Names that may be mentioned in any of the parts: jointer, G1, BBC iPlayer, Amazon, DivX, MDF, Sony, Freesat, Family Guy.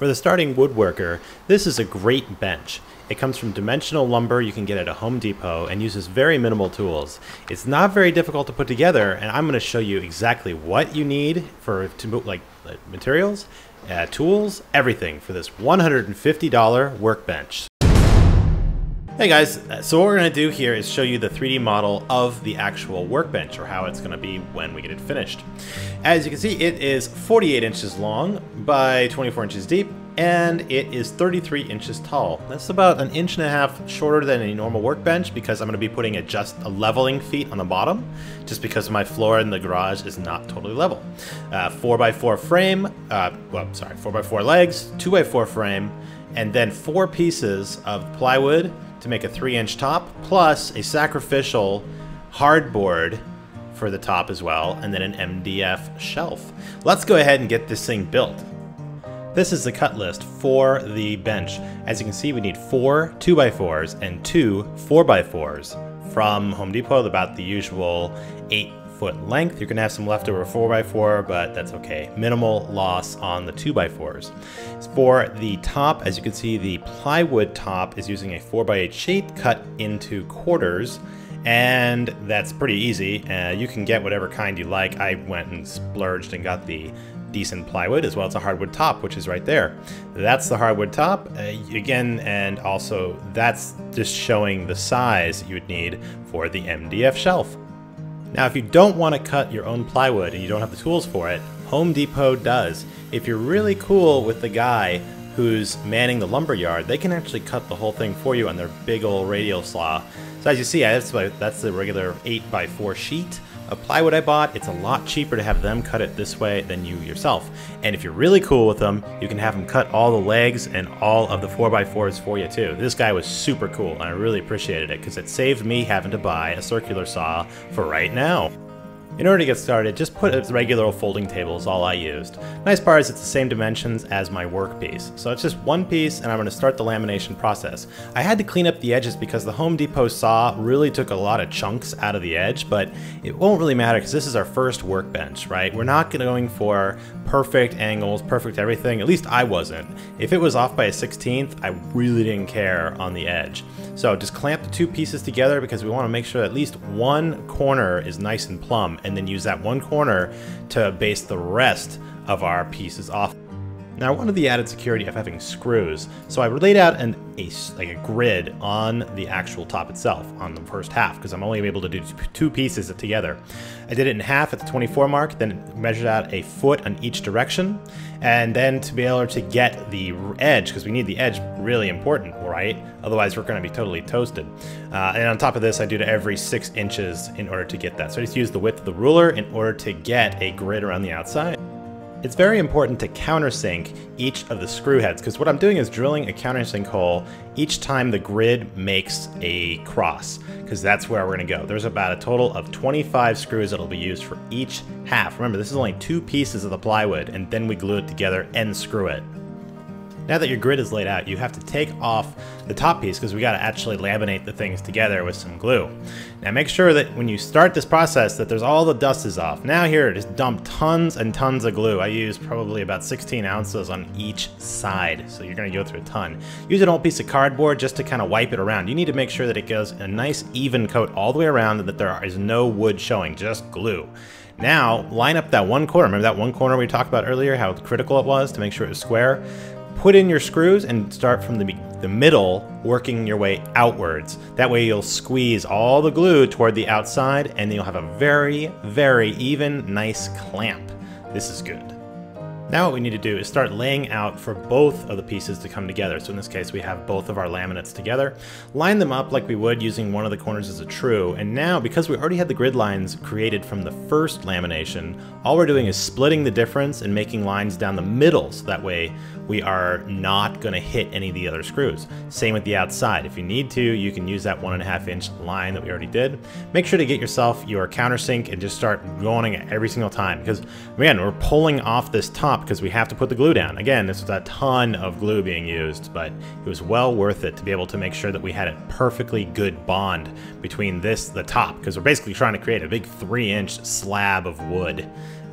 For the starting woodworker, this is a great bench. It comes from dimensional lumber you can get at a Home Depot and uses very minimal tools. It's not very difficult to put together, and I'm going to show you exactly what you need for materials, tools, everything for this $150 workbench. Hey guys, so what we're going to do here is show you the 3D model of the actual workbench, or how it's going to be when we get it finished. As you can see, it is 48 inches long by 24 inches deep, and it is 33 inches tall. That's about an inch and a half shorter than a normal workbench, because I'm going to be putting just a leveling feet on the bottom, just because my floor in the garage is not totally level. 4x4 frame, 4x4 legs, 2x4 frame, and then 4 pieces of plywood to make a 3-inch top, plus a sacrificial hardboard for the top as well, and then an MDF shelf. Let's go ahead and get this thing built. This is the cut list for the bench. As you can see, we need 4 2x4s and 2 4x4s from Home Depot, about the usual 8-foot length. You're gonna have some leftover 4x4, but that's okay. Minimal loss on the 2x4s. For the top, as you can see, the plywood top is using a 4x8 sheet cut into quarters, and that's pretty easy. You can get whatever kind you like. I went and splurged and got the decent plywood, as well as a hardwood top, which is right there. That's the hardwood top again, and also that's just showing the size you would need for the MDF shelf. Now, if you don't want to cut your own plywood and you don't have the tools for it, Home Depot does. If you're really cool with the guy who's manning the lumber yard, they can actually cut the whole thing for you on their big old radial saw. So as you see, that's the regular 8x4 sheet of plywood I bought. It's a lot cheaper to have them cut it this way than you yourself. And if you're really cool with them, you can have them cut all the legs and all of the 4x4s for you too. This guy was super cool, and I really appreciated it because it saved me having to buy a circular saw for right now. In order to get started, just put a regular folding table is all I used. Nice part is it's the same dimensions as my workpiece. So it's just one piece, and I'm going to start the lamination process. I had to clean up the edges because the Home Depot saw really took a lot of chunks out of the edge, but it won't really matter because this is our first workbench, right? We're not going for perfect angles, perfect everything. At least I wasn't. If it was off by a 16th, I really didn't care on the edge. So just clamp the two pieces together because we want to make sure at least one corner is nice and plumb, and then use that one corner to base the rest of our pieces off. Now, I wanted the added security of having screws, so I laid out like a grid on the actual top itself, on the first half, because I'm only able to do two pieces together. I did it in half at the 24 mark, then measured out a foot on each direction, and then to be able to get the edge, because we need the edge, really important, right? Otherwise, we're going to be totally toasted. And on top of this, I do to every 6 inches in order to get that. So I just use the width of the ruler in order to get a grid around the outside. It's very important to countersink each of the screw heads, because what I'm doing is drilling a countersink hole each time the grid makes a cross, because that's where we're going to go. There's about a total of 25 screws that'll be used for each half. Remember, this is only 2 pieces of the plywood, and then we glue it together and screw it. Now that your grid is laid out, you have to take off the top piece because we got to actually laminate the things together with some glue. Now make sure that when you start this process that there's all the dust is off. Now here, just dump tons and tons of glue. I use probably about 16 ounces on each side, so you're going to go through a ton. Use an old piece of cardboard just to kind of wipe it around. You need to make sure that it goes a nice even coat all the way around and that there is no wood showing, just glue. Now line up that one corner. Remember that one corner we talked about earlier, how critical it was to make sure it was square? Put in your screws and start from the middle, working your way outwards. That way you'll squeeze all the glue toward the outside, and then you'll have a very, very even, nice clamp. This is good. Now what we need to do is start laying out for both of the pieces to come together. So in this case, we have both of our laminates together. Line them up like we would using one of the corners as a true. And now, because we already had the grid lines created from the first lamination, all we're doing is splitting the difference and making lines down the middle. So that way we are not going to hit any of the other screws. Same with the outside. If you need to, you can use that 1.5-inch line that we already did. Make sure to get yourself your countersink and just start going every single time. Because again, we're pulling off this top because we have to put the glue down. Again, this was a ton of glue being used, but it was well worth it to be able to make sure that we had a perfectly good bond between the top, because we're basically trying to create a big 3-inch slab of wood.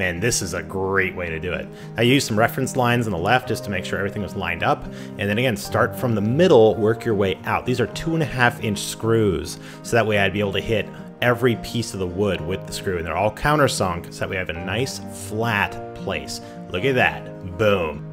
and this is a great way to do it. I used some reference lines on the left just to make sure everything was lined up, and then again, start from the middle, work your way out. These are 2.5-inch screws, so that way I'd be able to hit every piece of the wood with the screw, and they're all countersunk, so that we have a nice flat place. Look at that, boom.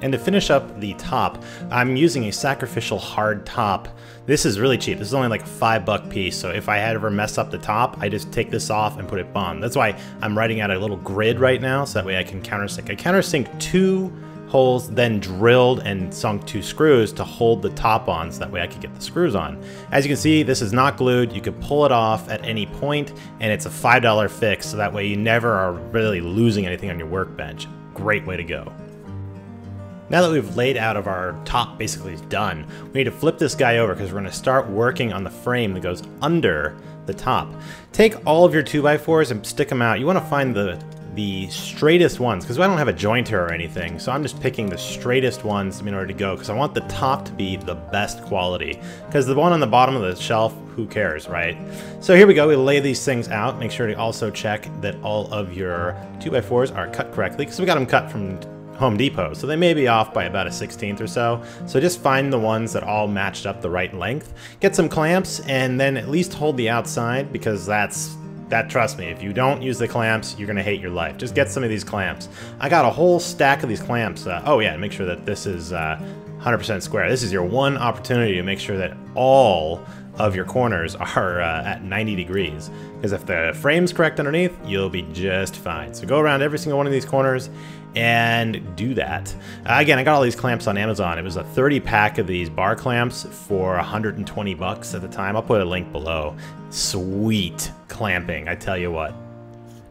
And to finish up the top, I'm using a sacrificial hard top. This is really cheap. This is only like a $5 piece, so if I ever mess up the top, I just take this off and put it on. That's why I'm writing out a little grid right now, so that way I can countersink. I countersink 2 holes, then drilled and sunk 2 screws to hold the top on, so that way I could get the screws on. As you can see, this is not glued. You could pull it off at any point, and it's a $5 fix, so that way you never are really losing anything on your workbench. Great way to go. Now that we've laid out of our top basically is done, we need to flip this guy over because we're going to start working on the frame that goes under the top. Take all of your 2x4s and stick them out. You want to find the straightest ones because I don't have a jointer or anything, so I'm just picking the straightest ones in order to go because I want the top to be the best quality, because the one on the bottom of the shelf, who cares, right? So here we go. We lay these things out. Make sure to also check that all of your 2x4s are cut correctly because we got them cut from Home Depot, so they may be off by about a 1/16 or so. So just find the ones that all matched up the right length. Get some clamps and then at least hold the outside, because that, trust me, if you don't use the clamps, you're gonna hate your life. Just get some of these clamps. I got a whole stack of these clamps. Oh yeah, make sure that this is 100% square. This is your one opportunity to make sure that all of your corners are at 90 degrees. Because if the frame's correct underneath, you'll be just fine. So go around every single one of these corners and do that. Again, I got all these clamps on Amazon. It was a 30-pack of these bar clamps for $120 at the time. I'll put a link below. Sweet clamping, I tell you what.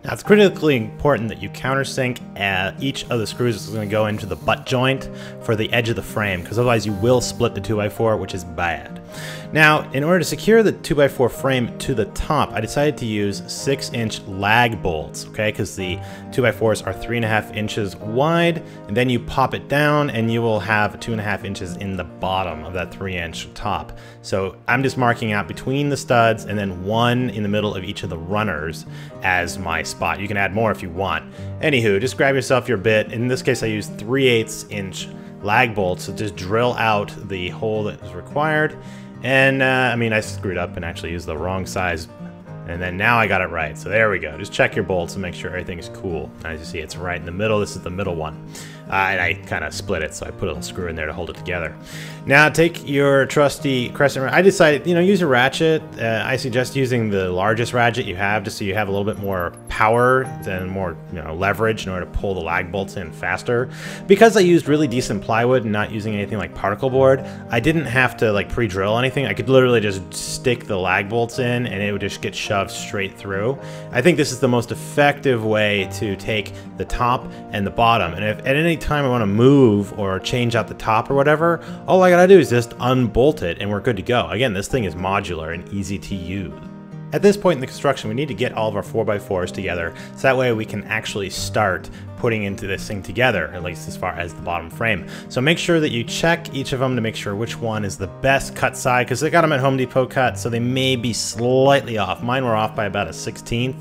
Now, it's critically important that you countersink each of the screws that's going to go into the butt joint for the edge of the frame, because otherwise you will split the 2x4, which is bad. Now, in order to secure the 2x4 frame to the top, I decided to use 6-inch lag bolts, okay, because the 2x4s are 3.5 inches wide, and then you pop it down and you will have 2.5 inches in the bottom of that 3-inch top. So I'm just marking out between the studs and then one in the middle of each of the runners as my spot. You can add more if you want. Anywho, just grab yourself your bit. In this case, I use 3/8-inch lag bolts, so just drill out the hole that is required. And I mean, I screwed up and actually used the wrong size, and then now I got it right. So there we go. Just check your bolts and make sure everything's cool. As you see, it's right in the middle. This is the middle one. And I kind of split it, so I put a little screw in there to hold it together. Now take your trusty crescent. I decided, you know, use a ratchet. I suggest using the largest ratchet you have, just so you have a little bit more power and more, you know, leverage in order to pull the lag bolts in faster. Because I used really decent plywood and not using anything like particle board, I didn't have to like pre-drill anything. I could literally just stick the lag bolts in, and it would just get shoved straight through. I think this is the most effective way to take the top and the bottom. And if at any time I want to move or change out the top or whatever, all I gotta do is just unbolt it and we're good to go. Again, this thing is modular and easy to use. At this point in the construction, we need to get all of our 4x4s together, so that way we can actually start putting into this thing together, at least as far as the bottom frame. So make sure that you check each of them to make sure which one is the best cut side, because they got them at Home Depot cut, so they may be slightly off. Mine were off by about a 1/16,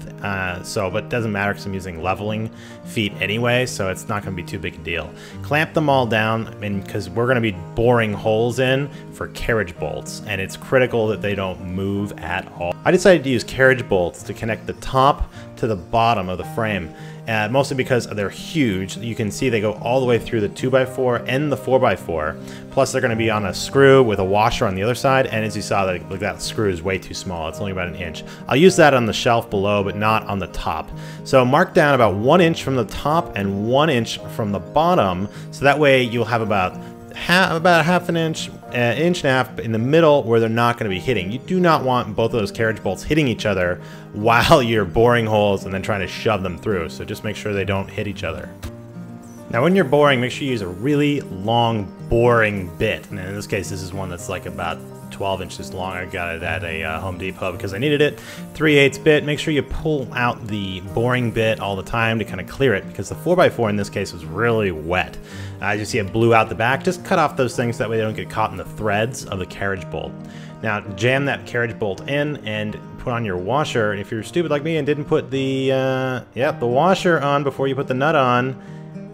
but it doesn't matter because I'm using leveling feet anyway, so it's not going to be too big a deal. Clamp them all down, because we're going to be boring holes in for carriage bolts, and it's critical that they don't move at all. I decided to use carriage bolts to connect the top to the bottom of the frame, mostly because they're huge. You can see they go all the way through the 2x4 and the 4x4. Plus, they're going to be on a screw with a washer on the other side. And as you saw, that screw is way too small. It's only about 1 inch. I'll use that on the shelf below, but not on the top. So mark down about 1 inch from the top and 1 inch from the bottom, so that way you'll have about half an inch, inch and a half in the middle where they're not going to be hitting. You do not want both of those carriage bolts hitting each other while you're boring holes and then trying to shove them through. So just make sure they don't hit each other. Now when you're boring, make sure you use a really long boring bit. And in this case, this is one that's like about 12 inches long. I got it at a Home Depot because I needed it. 3/8 bit. Make sure you pull out the boring bit all the time to kind of clear it, because the 4x4 in this case was really wet. As you see, it blew out the back. Just cut off those things, that way they don't get caught in the threads of the carriage bolt. Now jam that carriage bolt in and put on your washer. And if you're stupid like me and didn't put the washer on before you put the nut on,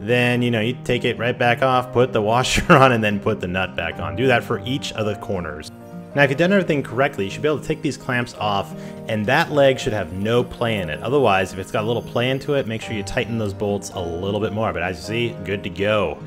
then, you know, you take it right back off, put the washer on, and then put the nut back on. Do that for each of the corners. Now, if you've done everything correctly, you should be able to take these clamps off, and that leg should have no play in it. Otherwise, if it's got a little play into it, make sure you tighten those bolts a little bit more. But as you see, good to go.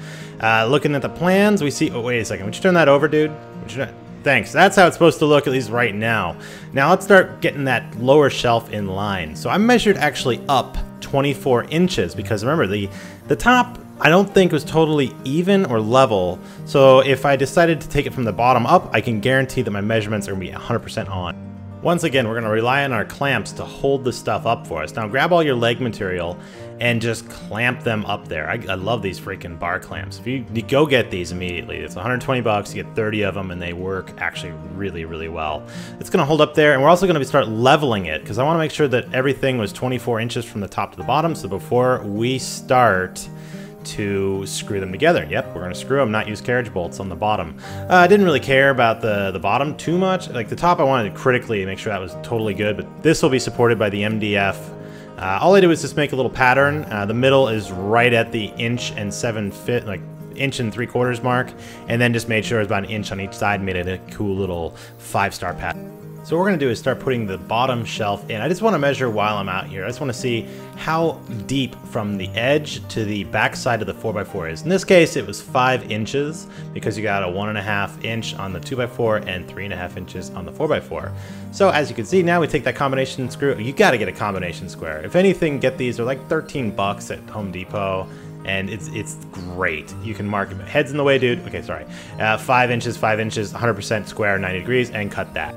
Looking at the plans, we see... Oh, wait a second. Would you turn that over, dude? Would you not... Thanks. That's how it's supposed to look, at least right now. Now, let's start getting that lower shelf in line. So I measured actually up 24 inches because, remember, the top... I don't think it was totally even or level, so if I decided to take it from the bottom up, I can guarantee that my measurements are going to be 100% on. Once again, we're going to rely on our clamps to hold the stuff up for us. Now grab all your leg material and just clamp them up there. I love these freaking bar clamps. If you go get these immediately, it's 120 bucks, you get 30 of them, and they work actually really, really well. It's going to hold up there, and we're also going to start leveling it because I want to make sure that everything was 24 inches from the top to the bottom, so before we start to screw them together. Yep, we're gonna screw them, not use carriage bolts on the bottom. I didn't really care about the bottom too much. Like the top, I wanted to critically make sure that was totally good, but this will be supported by the MDF. All I did was just make a little pattern. The middle is right at the inch and three quarters mark, and then just made sure it was about an inch on each side, made it a cool little 5-star pattern. So what we're gonna do is start putting the bottom shelf in. I just wanna measure while I'm out here. I just wanna see how deep from the edge to the back side of the 4x4 is. In this case, it was 5 inches because you got a 1.5 inch on the 2x4 and 3.5 inches on the 4x4. So as you can see, now we take that combination screw. You gotta get a combination square. If anything, get these. They're like 13 bucks at Home Depot. And it's great. You can mark it. Heads in the way, dude. Okay, sorry. 5 inches, 100% square, 90 degrees, and cut that.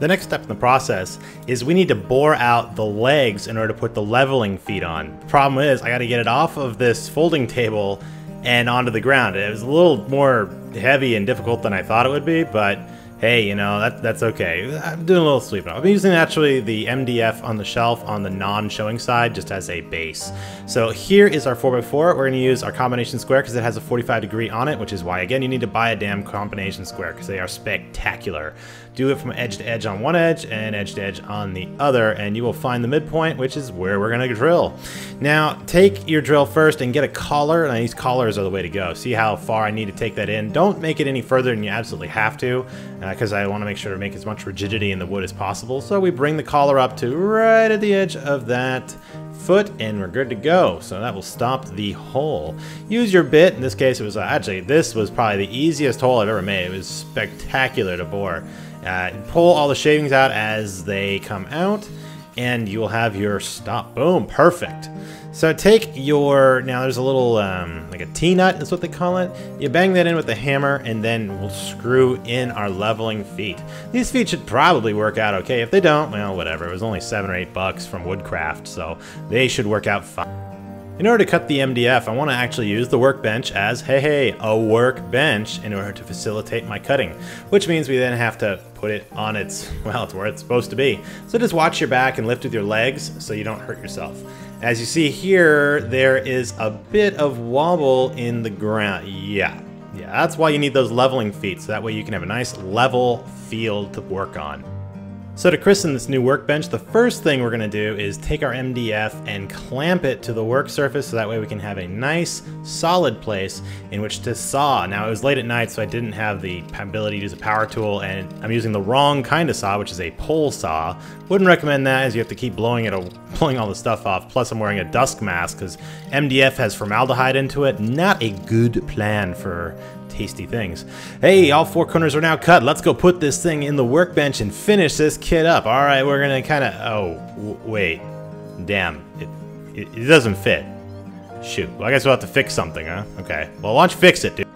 The next step in the process is we need to bore out the legs in order to put the leveling feet on. The problem is I got to get it off of this folding table and onto the ground. It was a little more heavy and difficult than I thought it would be, but hey, you know, that's okay. I'm doing a little sweeping up. I'm using actually the MDF on the shelf on the non-showing side just as a base. So here is our 4x4. We're going to use our combination square because it has a 45 degree on it, which is why, again, you need to buy a damn combination square because they are spectacular. Do it from edge to edge on one edge and edge to edge on the other, and you will find the midpoint, which is where we're going to drill. Now, take your drill first and get a collar, and these collars are the way to go. See how far I need to take that in. Don't make it any further than you absolutely have to, because I want to make sure to make as much rigidity in the wood as possible. So we bring the collar up to right at the edge of that foot, and we're good to go. So that will stop the hole. Use your bit. In this case, it was actually, this was probably the easiest hole I've ever made. It was spectacular to bore. Pull all the shavings out as they come out, and you'll have your stop. Boom, perfect. So take your, now there's a little, like a T-nut is what they call it. You bang that in with the hammer, and then we'll screw in our leveling feet. These feet should probably work out okay. If they don't, well, whatever. It was only $7 or $8 from Woodcraft, so they should work out fine. In order to cut the MDF, I want to actually use the workbench as, hey, a workbench in order to facilitate my cutting, which means we then have to put it on its, well, it's where it's supposed to be. So just watch your back and lift with your legs so you don't hurt yourself. As you see here, there is a bit of wobble in the ground. Yeah, that's why you need those leveling feet, so that way you can have a nice level field to work on. So to christen this new workbench, the first thing we're going to do is take our MDF and clamp it to the work surface so that way we can have a nice solid place in which to saw. Now it was late at night, so I didn't have the ability to use a power tool, and I'm using the wrong kind of saw, which is a pole saw. Wouldn't recommend that, as you have to keep blowing all the stuff off. Plus I'm wearing a dust mask because MDF has formaldehyde into it. Not a good plan for tasty things. Hey, all four corners are now cut. Let's go put this thing in the workbench and finish this kid up. All right, we're gonna kind of, oh, wait, damn, it doesn't fit. Shoot, well, I guess we'll have to fix something, huh? Okay, well, why don't you fix it, dude?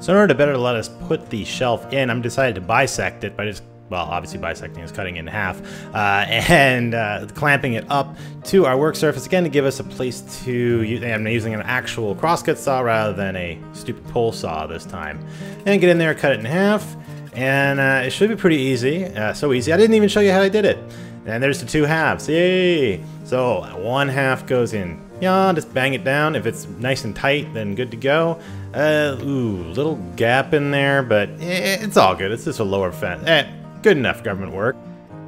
So in order to better let us put the shelf in, I'm decided to bisect it by just, well, obviously bisecting is cutting it in half, and clamping it up to our work surface, again, to give us a place to use. I'm using an actual crosscut saw rather than a stupid pole saw this time. And get in there, cut it in half, and it should be pretty easy. So easy, I didn't even show you how I did it. And there's the two halves, yay! So one half goes in. Yeah, just bang it down. If it's nice and tight, then good to go. Ooh, little gap in there, but it's all good. It's just a lower fence. Good enough government work.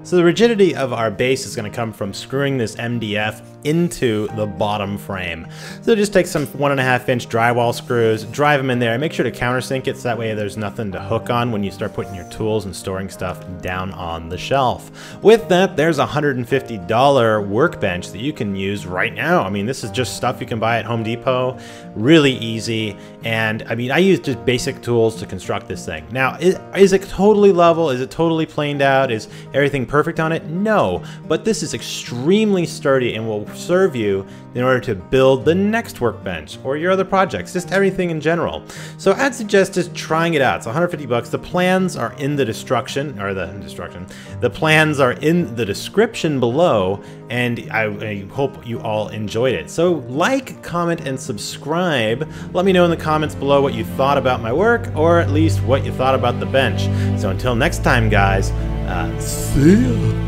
So the rigidity of our base is going to come from screwing this MDF into the bottom frame. So just take some 1.5-inch drywall screws, drive them in there, and make sure to countersink it so that way there's nothing to hook on when you start putting your tools and storing stuff down on the shelf. With that, there's a $150 workbench that you can use right now. I mean, this is just stuff you can buy at Home Depot, really easy. And I mean, I used just basic tools to construct this thing. Now, is it totally level? Is it totally planed out? Is everything perfect on it? No, but this is extremely sturdy and will serve you in order to build the next workbench or your other projects, just everything in general. So I'd suggest just trying it out. It's 150 bucks. The plans are in the plans are in the description below, and I hope you all enjoyed it. So like, comment, and subscribe. Let me know in the comments below what you thought about my work, or at least what you thought about the bench. So until next time, guys, see ya.